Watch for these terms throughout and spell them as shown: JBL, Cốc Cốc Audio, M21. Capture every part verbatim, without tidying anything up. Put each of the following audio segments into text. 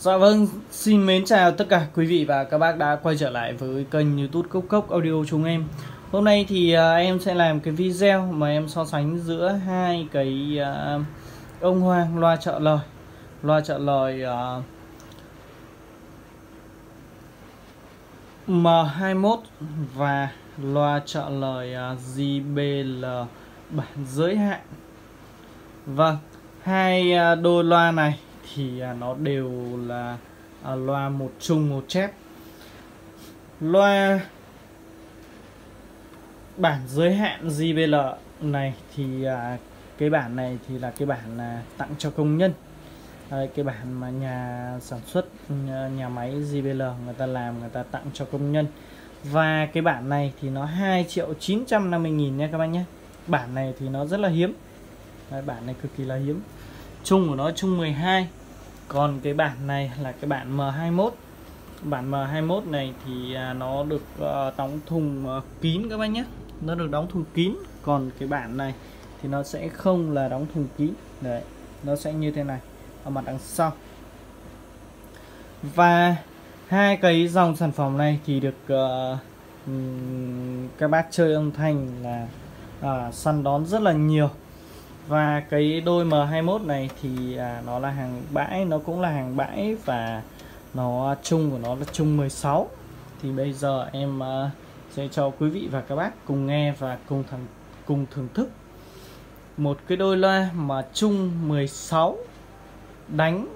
Dạ vâng, xin mến chào tất cả quý vị và các bác đã quay trở lại với kênh YouTube Cốc Cốc Audio chúng em. Hôm nay thì uh, em sẽ làm cái video mà em so sánh giữa hai cái uh, ông hoàng loa trợ lời, loa trợ lời uh, M hai mốt và loa trợ lời uh, J B L bản giới hạn. Vâng, hai uh, đôi loa này thì nó đều là loa một chung một chép. Loa bản giới hạn J B L này thì cái bản này thì là cái bản là tặng cho công nhân, cái bản mà nhà sản xuất nhà máy J B L người ta làm, người ta tặng cho công nhân. Và cái bản này thì nó hai triệu chín trăm năm mươi nghìn nha các bạn nhé. Bản này thì nó rất là hiếm. Đấy, bản này cực kỳ là hiếm, chung của nó chung mười hai. Còn cái bản này là cái bản M hai mốt. Bản M hai mốt này thì nó được đóng thùng kín các bác nhé, nó được đóng thùng kín. Còn cái bản này thì nó sẽ không là đóng thùng kín. Đấy, nó sẽ như thế này ở mặt đằng sau. Và hai cái dòng sản phẩm này thì được uh, các bác chơi âm thanh là uh, săn đón rất là nhiều. Và cái đôi M hai mốt này thì à, nó là hàng bãi, nó cũng là hàng bãi và nó chung của nó là chung mười sáu. Thì bây giờ em à, sẽ cho quý vị và các bác cùng nghe và cùng thẳng, cùng thưởng thức một cái đôi loa mà chung mười sáu đánh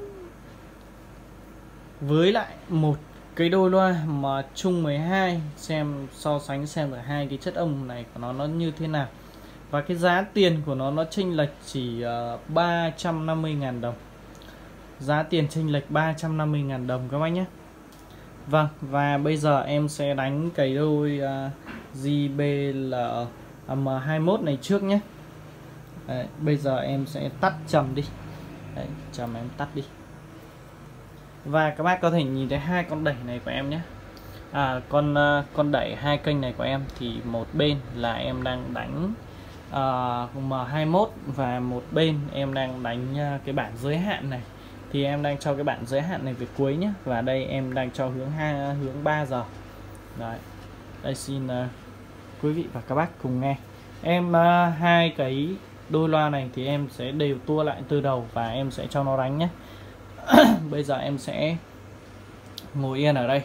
với lại một cái đôi loa mà chung mười hai, xem so sánh xem là hai cái chất âm này của nó nó như thế nào. Và cái giá tiền của nó nó chênh lệch chỉ uh, ba trăm năm mươi nghìn đồng. Giá tiền chênh lệch ba trăm năm mươi nghìn đồng các anh nhé. Vâng, và bây giờ em sẽ đánh cái đôi uh, J B L M hai mốt này trước nhé. Đấy, bây giờ em sẽ tắt trầm đi. Đấy, trầm em tắt đi. Và các bác có thể nhìn thấy hai con đẩy này của em nhé. À, con uh, con đẩy hai kênh này của em thì một bên là em đang đánh Uh, M hai mốt và một bên em đang đánh uh, cái bản giới hạn này. Thì em đang cho cái bản giới hạn này về cuối nhé. Và đây em đang cho hướng hai, hướng ba giờ. Đấy. Đây, xin uh, quý vị và các bác cùng nghe. Em uh, hai cái đôi loa này thì em sẽ đều tua lại từ đầu và em sẽ cho nó đánh nhé. Bây giờ em sẽ ngồi yên ở đây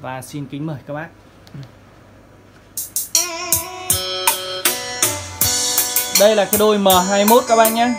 và xin kính mời các bác. Đây là cái đôi M hai mốt các bạn nhé.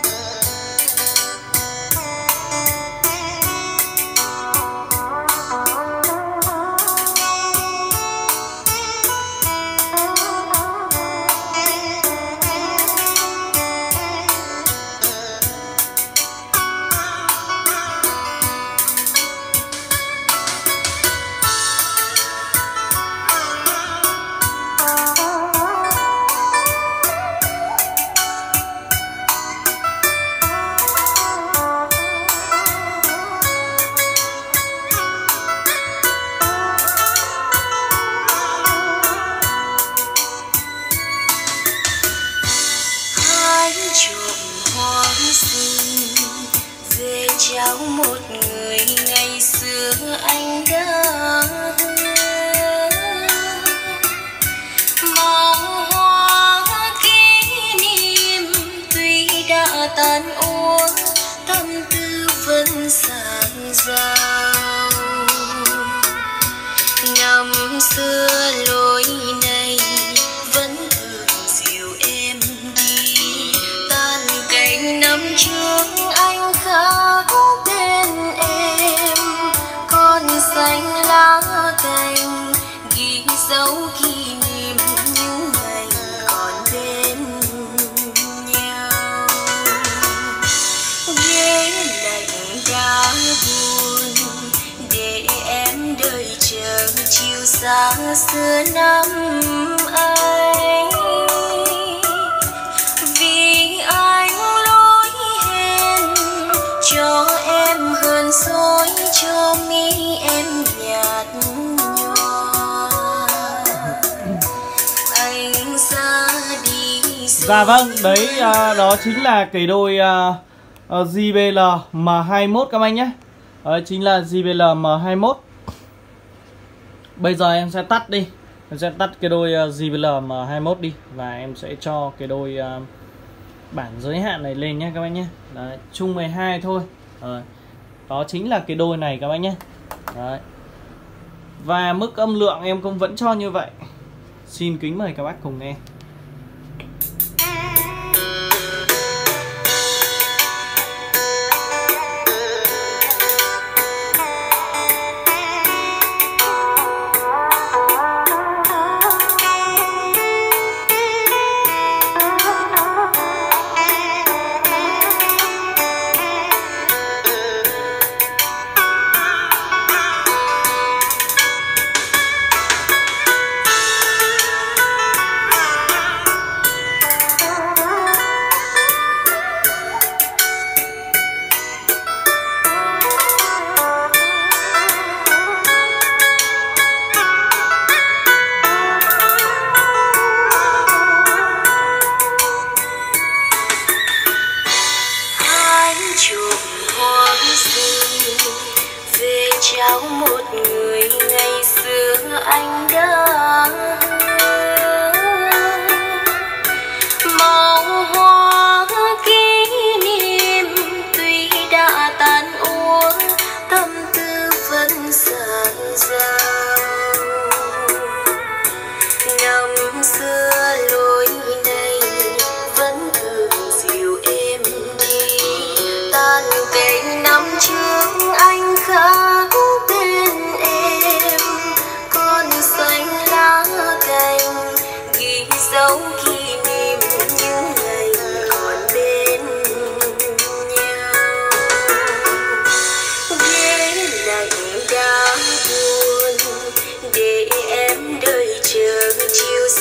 Cháu một người ngày xưa anh đã hứa, màu hoa kỷ niệm tuy đã tan úa, tâm tư vẫn sáng giàu. Năm xưa lối này vẫn thường dìu em đi, tan cánh năm trước anh khóc bên em, con xanh lá cành ghi dấu kỷ niệm những ngày còn bên nhau. Ghế lạnh đã buồn để em đợi chờ chiều xa xưa năm ấy. Dối cho mi em nhạt nhòa, anh ra đi. Dạ vâng, đấy đó chính là cái đôi uh, J B L M hai mốt các anh nhé. Đấy, chính là gi bê lờ M hai mốt. Bây giờ em sẽ tắt đi, em sẽ tắt cái đôi gi bê lờ M hai mốt đi, và em sẽ cho cái đôi uh, bản giới hạn này lên nhé các bạn nhé. Đấy, chung mười hai thôi. Đấy, đó chính là cái đôi này các bạn nhé. Đấy, và mức âm lượng em cũng vẫn cho như vậy. Xin kính mời các bác cùng nghe. Cháu một người ngày xưa anh đã màu hoa kỷ niệm tuy đã tan uống, tâm tư vẫn dần dào. Năm xưa lối này vẫn thường dịu êm đi, tan cánh năm trước anh khá.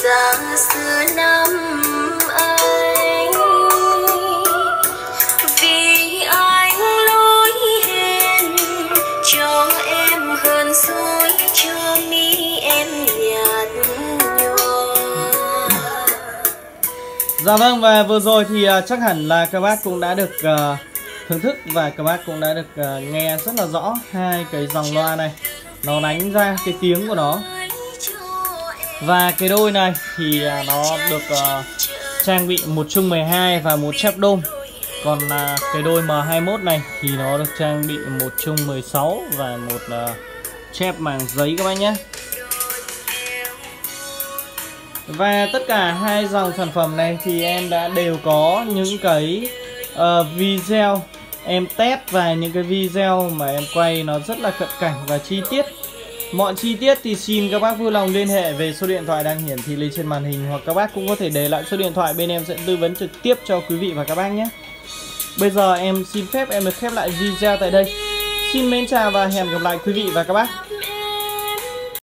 Sáng xưa năm anh vì anh lối hẹn cho em gần suối, chưa mi em nhạt nhòa. Dạ vâng, và vừa rồi thì chắc hẳn là các bác cũng đã được uh, thưởng thức và các bác cũng đã được uh, nghe rất là rõ hai cái dòng loa này nó đánh ra cái tiếng của nó. Và cái đôi này thì nó được uh, trang bị một chung mười hai và một chép đôm. Còn uh, cái đôi M hai mốt này thì nó được trang bị một chung mười sáu và một uh, chép màng giấy các bác nhé. Và tất cả hai dòng sản phẩm này thì em đã đều có những cái uh, video em test và những cái video mà em quay nó rất là cận cảnh và chi tiết. Mọi chi tiết thì xin các bác vui lòng liên hệ về số điện thoại đang hiển thị lên trên màn hình, hoặc các bác cũng có thể để lại số điện thoại, bên em sẽ tư vấn trực tiếp cho quý vị và các bác nhé. Bây giờ em xin phép em được khép lại video tại đây. Xin mến chào và hẹn gặp lại quý vị và các bác.